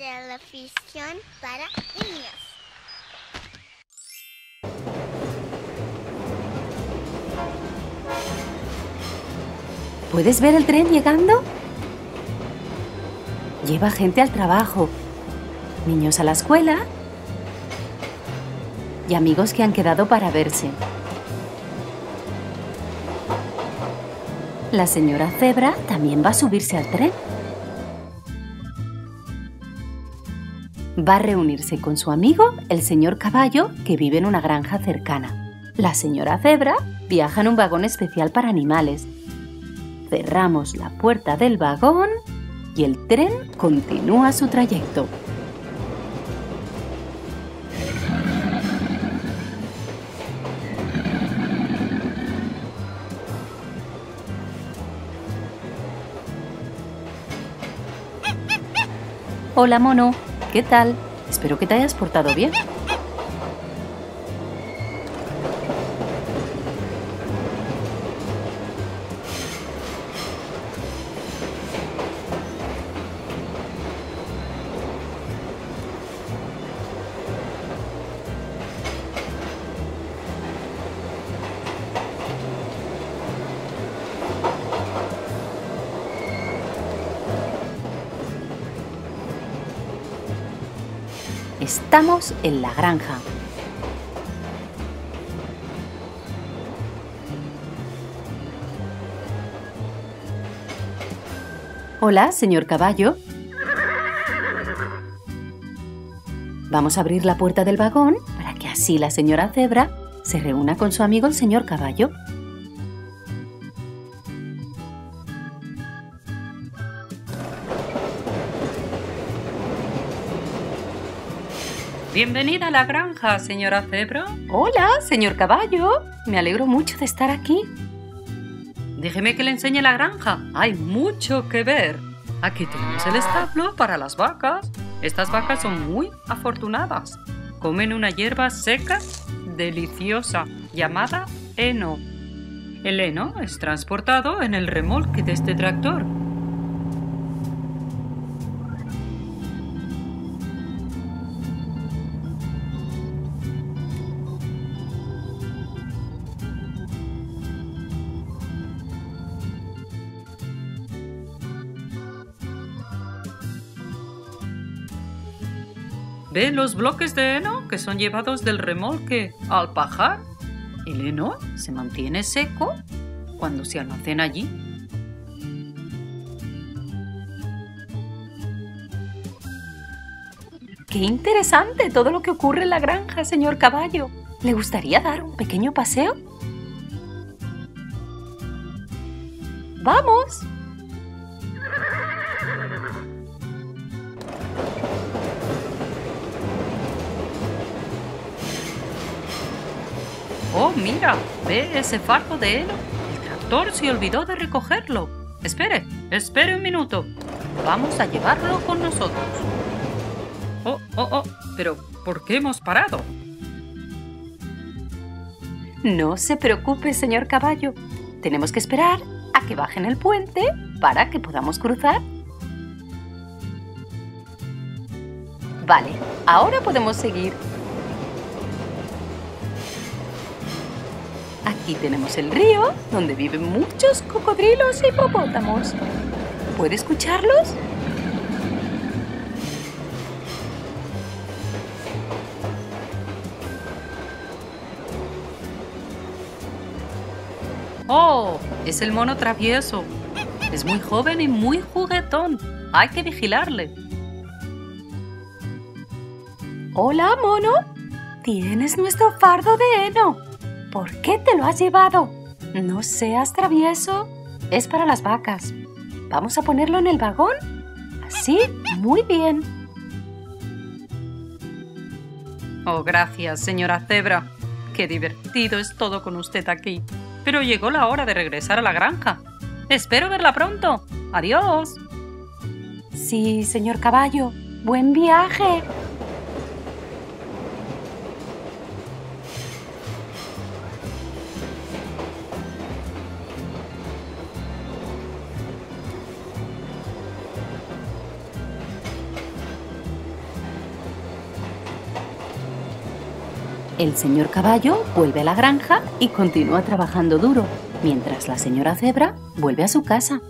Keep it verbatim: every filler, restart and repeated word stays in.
Televisión para niños. ¿Puedes ver el tren llegando? Lleva gente al trabajo, niños a la escuela y amigos que han quedado para verse. La señora Zebra también va a subirse al tren. Va a reunirse con su amigo, el señor Caballo, que vive en una granja cercana. La señora Zebra viaja en un vagón especial para animales. Cerramos la puerta del vagón y el tren continúa su trayecto. Hola, mono. ¿Qué tal? Espero que te hayas portado bien. Estamos en la granja. Hola, señor Caballo. Vamos a abrir la puerta del vagón para que así la señora Zebra se reúna con su amigo el señor Caballo. Bienvenida a la granja, señora Zebra. Hola, señor Caballo. Me alegro mucho de estar aquí. Déjeme que le enseñe la granja. Hay mucho que ver. Aquí tenemos el establo para las vacas. Estas vacas son muy afortunadas. Comen una hierba seca deliciosa llamada heno. El heno es transportado en el remolque de este tractor. ¿Ve los bloques de heno que son llevados del remolque al pajar? El heno se mantiene seco cuando se almacena allí. ¡Qué interesante todo lo que ocurre en la granja, señor Caballo! ¿Le gustaría dar un pequeño paseo? ¡Vamos! ¡Oh, mira! ¿Ve ese fardo de heno? El tractor se olvidó de recogerlo. Espere, espere un minuto. Vamos a llevarlo con nosotros. ¡Oh, oh, oh! ¿Pero por qué hemos parado? No se preocupe, señor Caballo. Tenemos que esperar a que bajen el puente para que podamos cruzar. Vale, ahora podemos seguir. Aquí tenemos el río, donde viven muchos cocodrilos y hipopótamos. ¿Puede escucharlos? ¡Oh! Es el mono travieso. Es muy joven y muy juguetón. Hay que vigilarle. ¡Hola, mono! Tienes nuestro fardo de heno. ¿Por qué te lo has llevado? No seas travieso. Es para las vacas. Vamos a ponerlo en el vagón. Así, muy bien. Oh, gracias, señora Zebra. Qué divertido es todo con usted aquí. Pero llegó la hora de regresar a la granja. Espero verla pronto. Adiós. Sí, señor Caballo. Buen viaje. El señor caballo vuelve a la granja y continúa trabajando duro, mientras la señora cebra vuelve a su casa.